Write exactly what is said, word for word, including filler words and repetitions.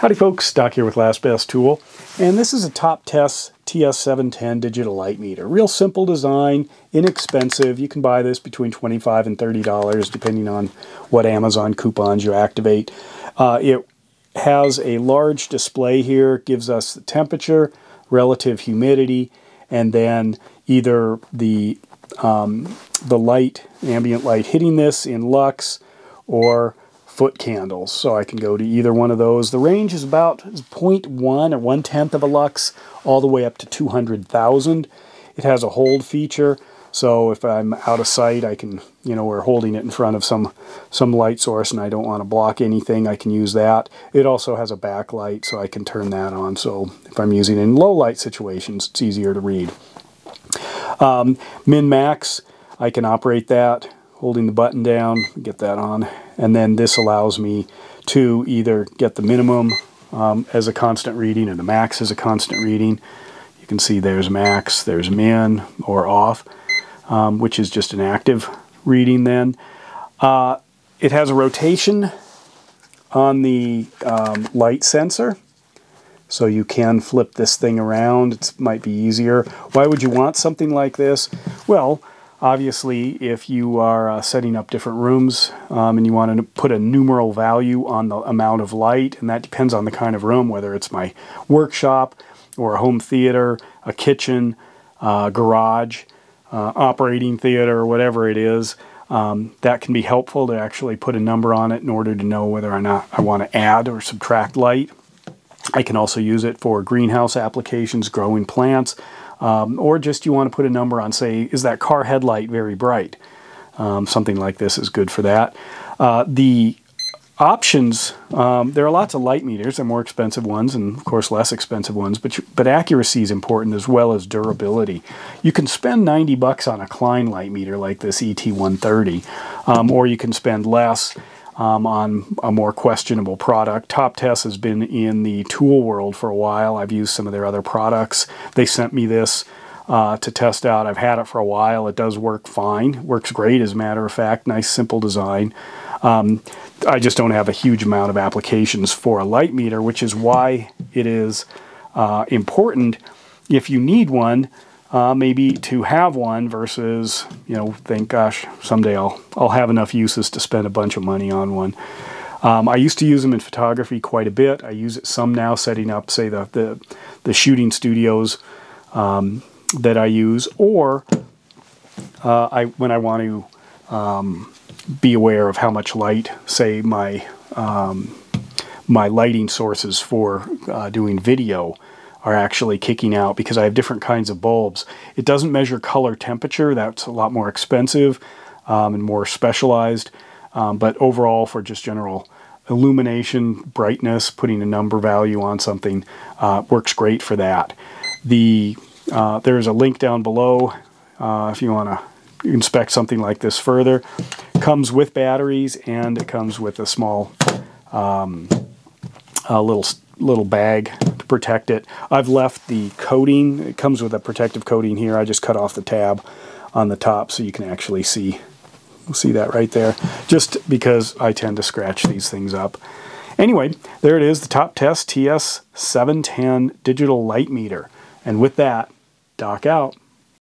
Howdy folks, Doc here with Last Best Tool, and this is a TopTes T S seven ten digital light meter. Real simple design, inexpensive. You can buy this between twenty-five dollars and thirty dollars depending on what Amazon coupons you activate. Uh, it has a large display here, gives us the temperature, relative humidity, and then either the, um, the light, ambient light hitting this in Lux, or foot candles, so I can go to either one of those. The range is about zero point one or one-tenth of a lux all the way up to two hundred thousand. It has a hold feature, so if I'm out of sight, I can, you know, we're holding it in front of some, some light source and I don't want to block anything, I can use that. It also has a backlight, so I can turn that on, so if I'm using it in low light situations, it's easier to read. Um, Min-max, I can operate that. Holding the button down, get that on, and then this allows me to either get the minimum um, as a constant reading or the max as a constant reading. You can see there's max, there's min, or off, um, which is just an active reading then. Uh, it has a rotation on the um, light sensor, so you can flip this thing around. It might be easier. Why would you want something like this? Well, obviously, if you are uh, setting up different rooms um, and you want to put a numeral value on the amount of light, and that depends on the kind of room, whether it's my workshop or a home theater, a kitchen, uh, garage, uh, operating theater, whatever it is, um, that can be helpful to actually put a number on it in order to know whether or not I want to add or subtract light. I can also use it for greenhouse applications, growing plants, Um, or just you want to put a number on, say, is that car headlight very bright? Um, something like this is good for that. Uh, the options, um, there are lots of light meters, and more expensive ones and, of course, less expensive ones, but, you, but accuracy is important as well as durability. You can spend ninety bucks on a Klein light meter like this E T one thirty, um, or you can spend less Um, on a more questionable product. TopTes has been in the tool world for a while. I've used some of their other products. They sent me this uh, to test out. I've had it for a while. It does work fine. It works great, as a matter of fact. Nice, simple design. Um, I just don't have a huge amount of applications for a light meter, which is why it is uh, important if you need one, Uh, maybe to have one versus, you know, think, gosh, someday I'll, I'll have enough uses to spend a bunch of money on one. Um, I used to use them in photography quite a bit. I use it some now setting up, say, the, the, the shooting studios um, that I use, or uh, I, when I want to um, be aware of how much light, say, my, um, my lighting sources for uh, doing video are actually kicking out, because I have different kinds of bulbs. It doesn't measure color temperature. That's a lot more expensive um, and more specialized. Um, but overall, for just general illumination, brightness, putting a number value on something uh, works great for that. The uh, there's a link down below uh, if you want to inspect something like this further. It comes with batteries, and it comes with a small um, a little little bag to protect it. I've left the coating. It comes with a protective coating here. I just cut off the tab on the top so you can actually see see that right there, just because I tend to scratch these things up. Anyway, there it is, the TopTes T S seven ten digital light meter. And with that, Doc out.